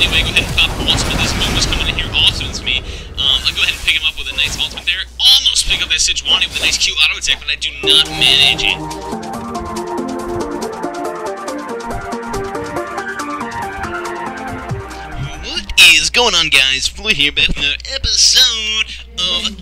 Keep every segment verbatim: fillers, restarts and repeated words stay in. anyway, go ahead and pop the ultimate. This Moon was coming in here, ultimates me. Um, I'll go ahead and pick him up with a nice ultimate there. Almost pick up that Sejuani with a nice Q auto attack, but I do not manage it. Going on, guys? Floyd here, back with another episode of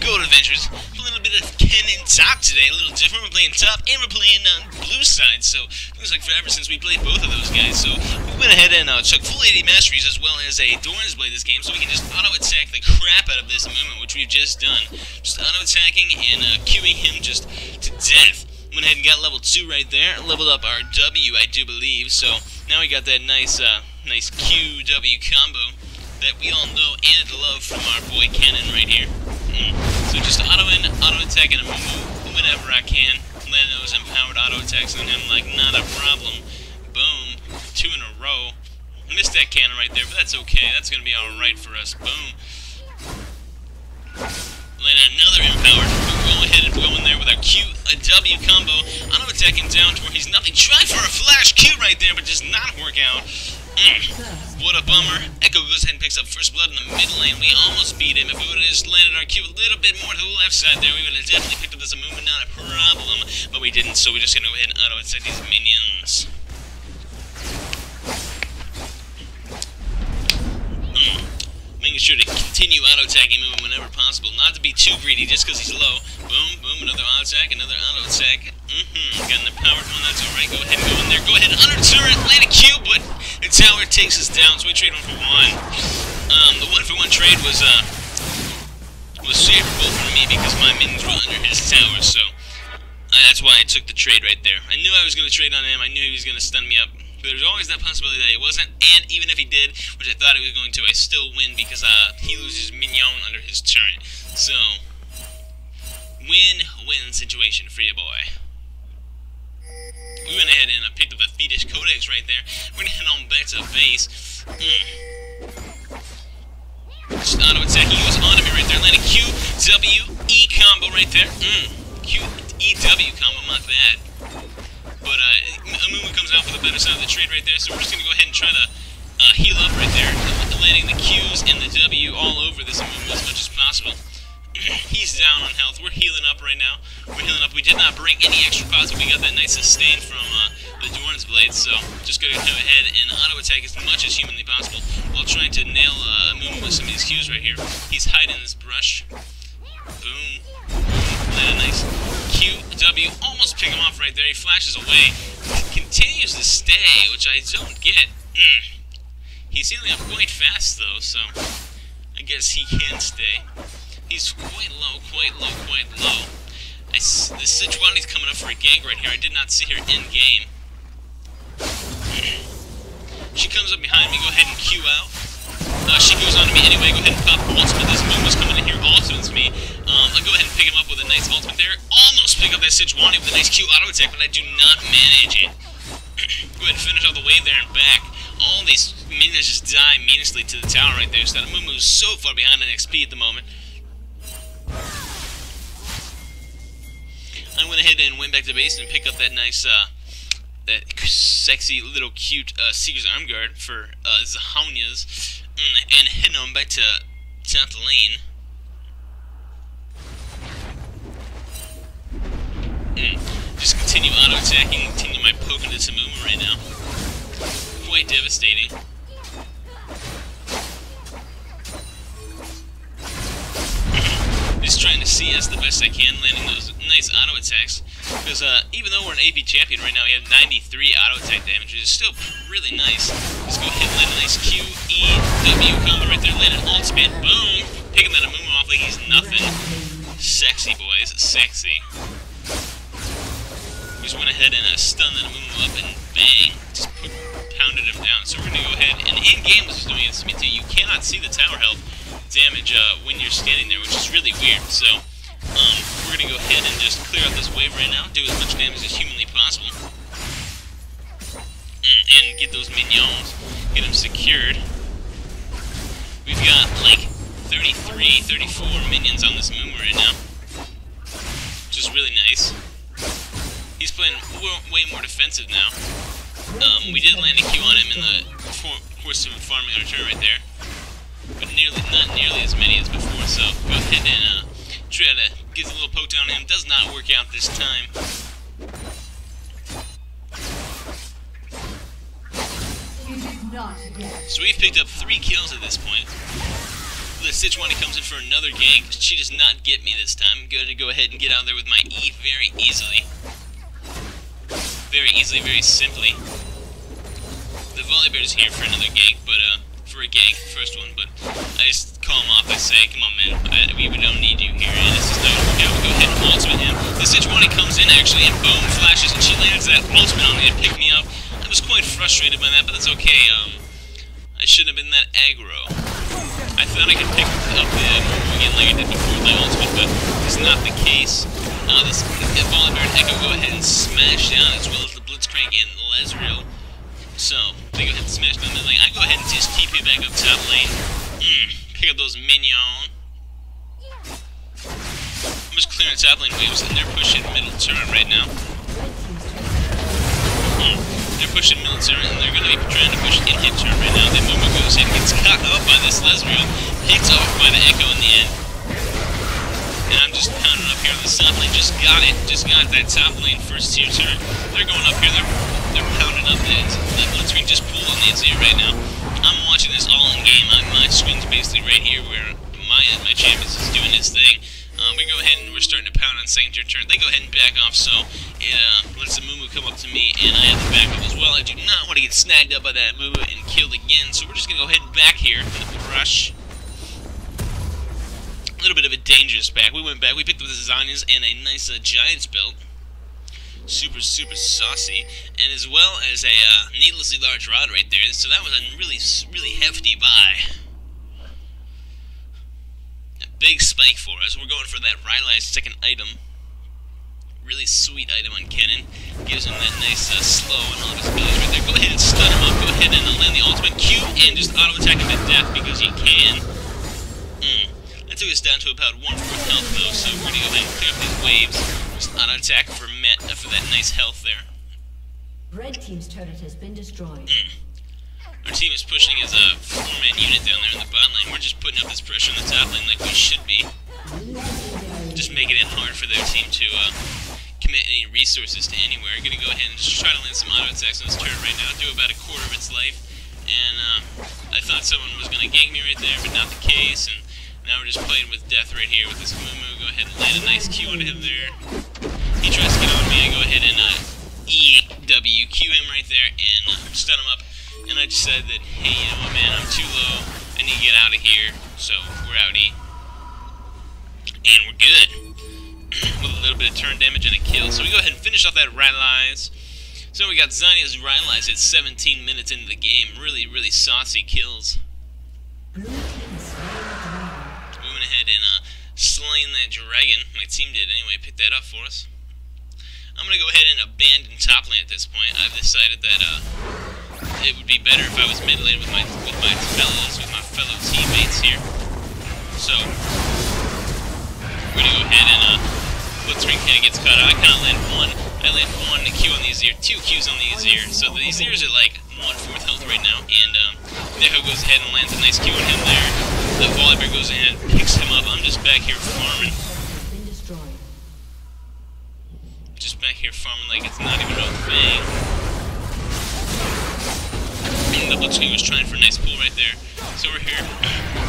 Gold Adventures. A little bit of Kennen top today, a little different. We're playing top and we're playing on blue side, so it looks like forever since we played both of those guys. So we went ahead and uh, took full A D masteries as well as a Doran's Blade this game, so we can just auto attack the crap out of this Amumu, which we've just done. Just auto attacking and uh, queuing him just to death. Went ahead and got level two right there. Leveled up our W, I do believe. So now we got that nice, uh, nice Q W combo that we all know and love from our boy Kennen right here. Mm. So just auto-in, auto-attack, and Amumu whenever I can. Land those empowered auto-attacks on him like not a problem. Boom. Two in a row. Missed that Kennen right there, but that's okay. That's going to be alright for us. Boom. Land another empowered. We're going ahead and going there with our Q, a W combo. Auto-attack him down to where he's nothing. Tried for a flash Q right there, but does not work out. Mm. What a bummer. Echo goes ahead and picks up first blood in the mid lane. We almost beat him. If we would have just landed our Q a little bit more to the left side there, we would have definitely picked up this movement, not a problem. But we didn't, so we're just going to go ahead and auto-attack these minions. Mm. Making sure to continue auto-attacking movement whenever possible. Not to be too greedy just because he's low. Boom, boom, another auto-attack, another auto-attack. Mm-hmm, got an empowered one, that's alright. Go ahead and go in there. Go ahead, under turret, land a Q, but the tower takes us down, so we trade one for one. Um, the one for one trade was, uh, was favorable for me because my minions were under his tower, so uh, that's why I took the trade right there. I knew I was going to trade on him, I knew he was going to stun me up, but there's always that possibility that he wasn't, and even if he did, which I thought he was going to, I still win because, uh, he loses minion under his turret. So, win-win situation for you, boy. We went ahead and uh, picked up a Fetish Codex right there. We're gonna head on back to base. Mm. Just auto attack. He goes onto me right there. Landed Q, W, E combo right there. Mm. Q, E, W combo, my bad. But uh, Amumu comes out for the better side of the trade right there, so we're just gonna go ahead and try to uh, heal up right there. Landing the Qs and the W all over this Amumu as much as possible. He's down on health. We're healing up right now. We're healing up. We did not bring any extra pots, but we got that nice sustain from uh, the Doran's Blade, so just going to go ahead and auto-attack as much as humanly possible while trying to nail uh, Amumu with some of these Qs right here. He's hiding this brush. Boom. Land a nice Q, W. Almost pick him off right there. He flashes away. He continues to stay, which I don't get. Mm. He's healing up quite fast, though, so I guess he can stay. He's quite low, quite low, quite low. I s the Sejuani's coming up for a gank right here. I did not see her in game. She comes up behind me. Go ahead and Q out. Uh, she goes on to me anyway. Go ahead and pop the ultimate. This Moon was coming in here. Ultimates me. Um, I'll go ahead and pick him up with a nice ultimate there. Almost pick up that Sejuani with a nice Q auto attack, but I do not manage it. Go ahead and finish all the way there and back. All these minions just die meaninglessly to the tower right there. So that Amumu's so far behind in X P at the moment. I went ahead and went back to base and picked up that nice, uh, that sexy little cute uh, Seekers Arm Guard for uh, Zhonya's, mm, and heading on back to top lane. Mm. Just continue auto attacking, continue my poke into Amumu right now. Quite devastating. Just trying to C S the best I can, landing those nice auto attacks. Because uh, even though we're an A P champion right now, we have ninety-three auto attack damage, which is still really nice. Let's go ahead and land a nice Q, E, W combo right there. Land an ultimate, boom! Picking that Amumu off like he's nothing. Sexy, boys, sexy. Just went ahead and uh, stunned that Amumu up and bang, just put, pounded him down. So we're gonna go ahead and in game was doing this to me too. You cannot see the tower health damage uh, when you're standing there, which is really weird, so um, we're going to go ahead and just clear out this wave right now, do as much damage as humanly possible, mm, and get those minions, get them secured. We've got like thirty-three, thirty-four minions on this Amumu right now, which is really nice. He's playing way more defensive now. Um, we did land a Q on him in the course some farming on her right there, but nearly not nearly as many as before, so go ahead and uh, try to get a little poke down him. Does not work out this time. So we've picked up three kills at this point. The Sejuani comes in for another gank. She does not get me this time. I'm going to go ahead and get out of there with my E very easily. Very easily, very simply. The Volibear is here for another gank, but, uh, for a gank, first one, but I just call him off. I say, come on, man, I, we don't need you here, and this is not working out. We'll go ahead and ultimate him. The Sejuani comes in, actually, and boom, flashes, and she lands that ultimate on me to pick me up. I was quite frustrated by that, but that's okay. Um, I shouldn't have been that aggro. I thought I could pick up the Amumu again like I did before with my ultimate, but it's not the case. Uh, this Volibear and Echo go ahead and smash down, as well as the Blitzcrank and Lazreal. So, they go ahead and smash down mid lane. I go ahead and just keep you back up top lane. Mm, pick up those minions. I'm just clearing top lane waves, and they're pushing middle turret right now. Mm. They're pushing middle turret, and they're going to be trying to push in hit turret right now. Then Momo goes in, gets caught up by this Lazreal, picked off by the Echo in the end. And I'm just pounding up here on the top lane. Just got it. Just got that top lane first tier turret. They're going up here. They're, they're pounding up that, that Blitzcrank just pulled on the Azir right now. I'm watching this all in game. On my screen's basically right here where my my champions is doing his thing. Um, we go ahead and we're starting to pound on second tier turret. They go ahead and back off, so it uh, lets the Amumu come up to me, and I have to back up as well. I do not want to get snagged up by that Amumu and killed again, so we're just going to go ahead and back here with the rush. A little bit of a dangerous back. We went back, we picked up the Zhonya's and a nice uh, Giants belt. Super, super saucy, and as well as a uh, needlessly large rod right there, so that was a really, really hefty buy. Big spike for us. We're going for that Rylai's second item. Really sweet item on Kennen. Gives him that nice uh, slow and all of his abilities right there. Go ahead and stun him up. Go ahead and land the ultimate Q and just auto attack him to death because you can. Mm. That took us down to about one fourth health though, so we're gonna go ahead and clear up these waves. Just auto attack for Matt uh, for that nice health there. Red team's turret has been destroyed. Mm. Our team is pushing his uh, four-man unit down there in the bot lane. We're just putting up this pressure on the top lane like we should be. Just making it hard for their team to uh, commit any resources to anywhere. We're going to go ahead and just try to land some auto attacks on this turret right now. Do about a quarter of its life. And uh, I thought someone was going to gank me right there, but not the case. And now we're just playing with death right here with this Amumu. Go ahead and land a nice Q on him there. He tries to get on me. I go ahead and uh, E W Q him right there and uh, stun him up. And I decided that, hey, you know what, man, I'm too low. I need to get out of here. So, we're out E. And we're good. With a little bit of turn damage and a kill. So, we go ahead and finish off that Rylai's. So, we got Zhonya's Rylai's at seventeen minutes into the game. Really, really saucy kills. We went ahead and uh, slain that dragon. My team did, anyway. Picked that up for us. I'm going to go ahead and abandon top lane at this point. I've decided that... Uh, It would be better if I was mid lane with my with my fellows, with my fellow teammates here. So we're gonna go ahead and uh, Blitzcrank kinda gets caught out. I kinda land one. I land one the Q on the Azir, two Qs on the Azir. So the Azirs are like one fourth health right now, and um, Neko goes ahead and lands a nice Q on him there. The Volibear goes ahead and picks him up. I'm just back here farming. Just back here farming like it's not even a thing. The Blitzcrank was trying for a nice pull right there. So we're here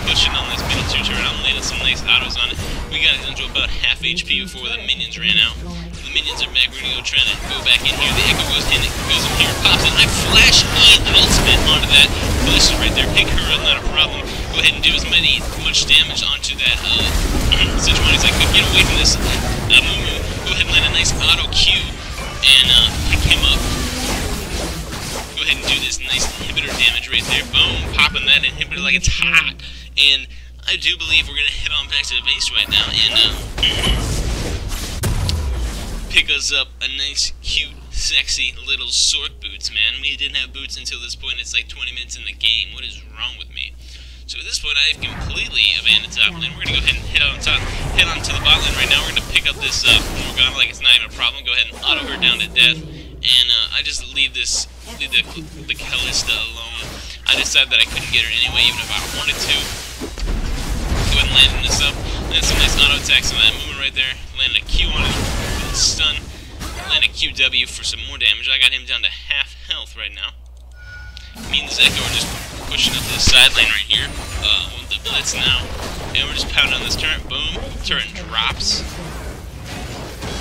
pushing on this middle tier turret. I'm landing some nice autos on it. We got it down to about half H P before the minions ran out. The minions are back. We're going to go trying to go back in here. The Echo goes in. It goes in here. Pops in. I flash E ultimate onto that. Kalista right there. Pick her up. Not a problem. Go ahead and do as many, much damage onto that uh, Sejuani as I could. Get away from this Amumu. Go ahead and land a nice auto Q and uh, pick him up. Go ahead and do this nice inhibitor damage right there. Boom, popping that inhibitor like it's hot. And I do believe we're going to head on back to the base right now and uh, pick us up a nice, cute, sexy little Sork boots, man. We didn't have boots until this point. It's like twenty minutes in the game. What is wrong with me? So at this point, I've completely abandoned top lane. We're going to go ahead and head on top, head on to the bot lane right now. We're going to pick up this uh, Morgana like it's not even a problem. Go ahead and auto her down to death. And uh, I just leave this, leave the, the Kalista alone. I decided that I couldn't get her anyway, even if I wanted to. Go ahead and land this up. Land some nice auto attacks on that movement right there. Land a Q on it. Build stun. Land a Q W for some more damage. I got him down to half health right now. Me and Zeko are just pushing up to the side lane right here. Uh, with the blitz now. And we're just pounding on this turret. Boom. Turret drops.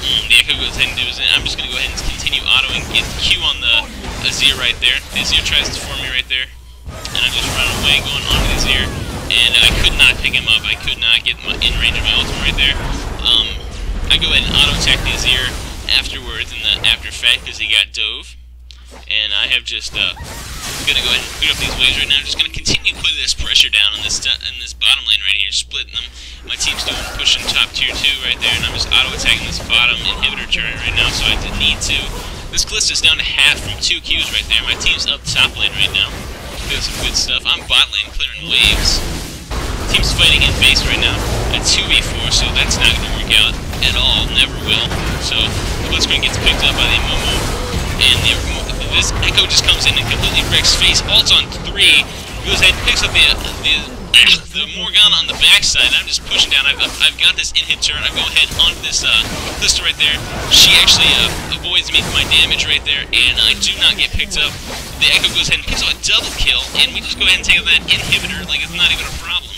Mm, yeah, I could go ahead and do his, I'm just going to go ahead and continue autoing, get Q on the Azir right there. The Azir tries to form me right there, and I just run away going onto the Azir, and I could not pick him up. I could not get my, in range of my ultimate right there. Um, I go ahead and auto-attack the Azir afterwards in the after fact because he got dove, and I have just, uh, going to go ahead and clear up these waves right now. I'm just going to continue putting this pressure down on this, in this bottom lane right here, splitting them. My team's doing pushing top tier two right there, and I'm just auto-attacking this bottom inhibitor turret right now, so I didn't need to. This Kalista's down to half from two Qs right there. My team's up top lane right now. Doing some good stuff. I'm bot lane clearing waves. Team's fighting in base right now. A two v four, so that's not going to work out at all. Never will. So, the Blitzcrank gets picked up by the Amumu, and the, this Echo just comes in and completely wrecks face. Ult's on three. Goes ahead and picks up the... the the Morgana on the backside, and I'm just pushing down. I've, I've got this in-hit turn. I go ahead onto this uh, Kalista right there. She actually uh, avoids me from my damage right there, and I do not get picked up. The Echo goes ahead and picks up a double kill, and we just go ahead and take out that inhibitor like it's not even a problem.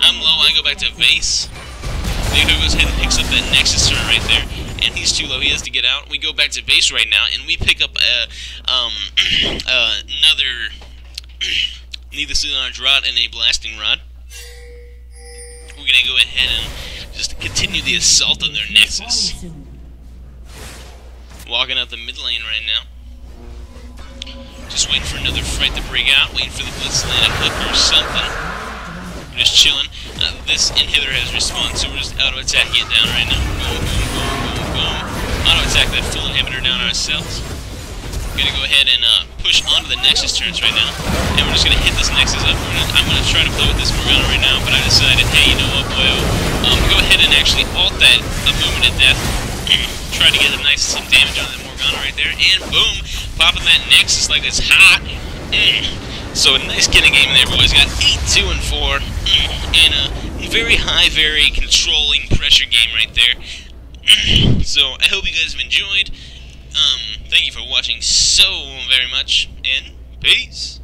I'm low, I go back to base. The Echo goes ahead and picks up that Nexus turn right there, and he's too low, he has to get out. We go back to base right now, and we pick up a, um, uh, another... Needless large rod and a blasting rod. We're gonna go ahead and just continue the assault on their Nexus. Walking out the mid lane right now. Just waiting for another fight to break out. Waiting for the blitz lane to clip or something. We're just chilling. Uh, this inhibitor has respawned, so we're just auto attacking it down right now. Boom, boom, boom, boom, boom. Auto attack that full inhibitor down ourselves. We're gonna go ahead and uh, push onto the Nexus turns right now, and we're just gonna hit this Nexus up. We're gonna, I'm gonna try to play with this Morgana right now, but I decided, hey, you know what, boyo? Um, go ahead and actually alt that Amumu to death. Try to get a nice some damage on that Morgana right there, and boom, popping that Nexus like it's hot. So a nice getting game there, boys. Got eight, two, and four, and a very high, very controlling pressure game right there. So I hope you guys have enjoyed. Um, thank you for watching so very much, and peace!